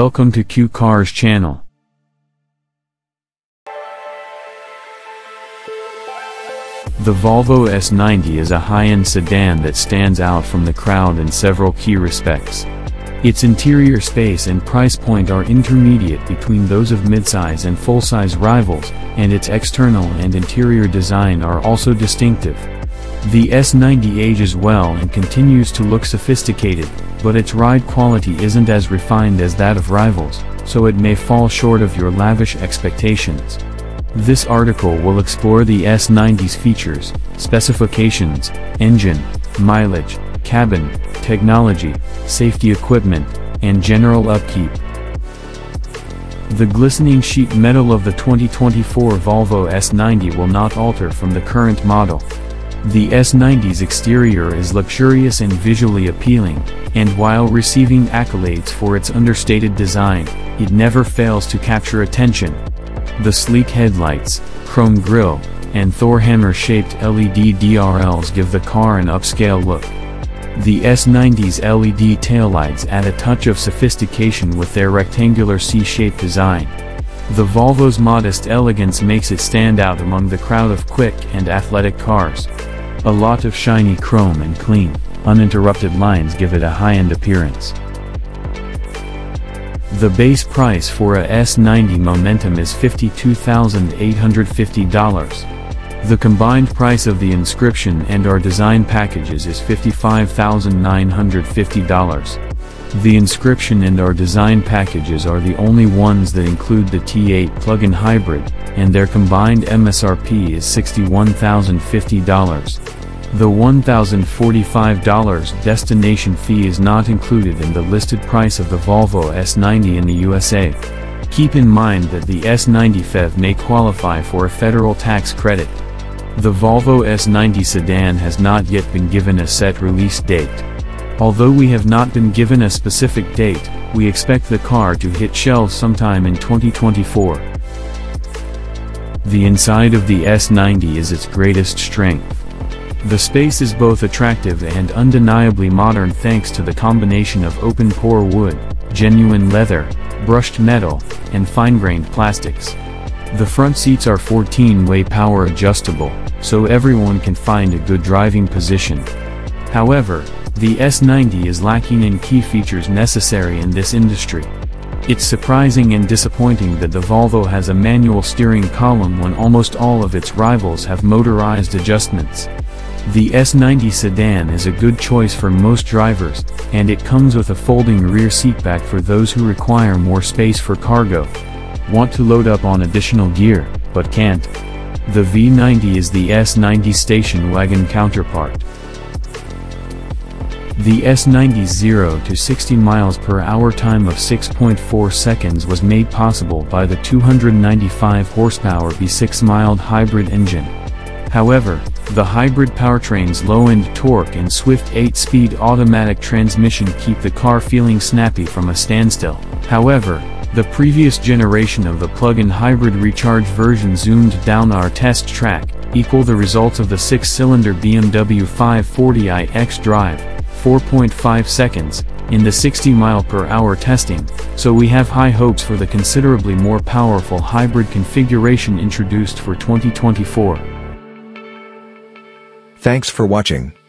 Welcome to Q Cars Channel. The Volvo S90 is a high-end sedan that stands out from the crowd in several key respects. Its interior space and price point are intermediate between those of midsize and full-size rivals, and its external and interior design are also distinctive. The S90 ages well and continues to look sophisticated, but its ride quality isn't as refined as that of rivals, so it may fall short of your lavish expectations. This article will explore the S90's features, specifications, engine, mileage, cabin, technology, safety equipment, and general upkeep. The glistening sheet metal of the 2024 Volvo S90 will not alter from the current model. The S90's exterior is luxurious and visually appealing, and while receiving accolades for its understated design, it never fails to capture attention. The sleek headlights, chrome grille, and Thor hammer-shaped LED DRLs give the car an upscale look. The S90's LED taillights add a touch of sophistication with their rectangular C-shaped design. The Volvo's modest elegance makes it stand out among the crowd of quick and athletic cars. A lot of shiny chrome and clean, uninterrupted lines give it a high-end appearance. The base price for a S90 Momentum is $52,850. The combined price of the inscription and our design packages is $55,950. The inscription and our design packages are the only ones that include the T8 plug-in hybrid, and their combined MSRP is $61,050. The $1,045 destination fee is not included in the listed price of the Volvo S90 in the USA. Keep in mind that the S90 FEV may qualify for a federal tax credit. The Volvo S90 sedan has not yet been given a set release date. Although we have not been given a specific date, we expect the car to hit shelves sometime in 2024. The inside of the S90 is its greatest strength. The space is both attractive and undeniably modern thanks to the combination of open-pore wood, genuine leather, brushed metal, and fine-grained plastics. The front seats are 14-way power adjustable, so everyone can find a good driving position. However, the S90 is lacking in key features necessary in this industry. It's surprising and disappointing that the Volvo has a manual steering column when almost all of its rivals have motorized adjustments. The S90 sedan is a good choice for most drivers, and it comes with a folding rear seatback for those who require more space for cargo. Want to load up on additional gear, but can't? The V90 is the S90 station wagon counterpart. The S90's 0 to 60 miles per hour time of 6.4 seconds was made possible by the 295 horsepower V6 mild hybrid engine. However, the hybrid powertrain's low-end torque and swift 8-speed automatic transmission keep the car feeling snappy from a standstill. However, the previous generation of the plug-in hybrid recharge version zoomed down our test track, equal the results of the 6-cylinder BMW 540i xDrive, 4.5 seconds, in the 60-mile-per-hour testing, so we have high hopes for the considerably more powerful hybrid configuration introduced for 2024. Thanks for watching.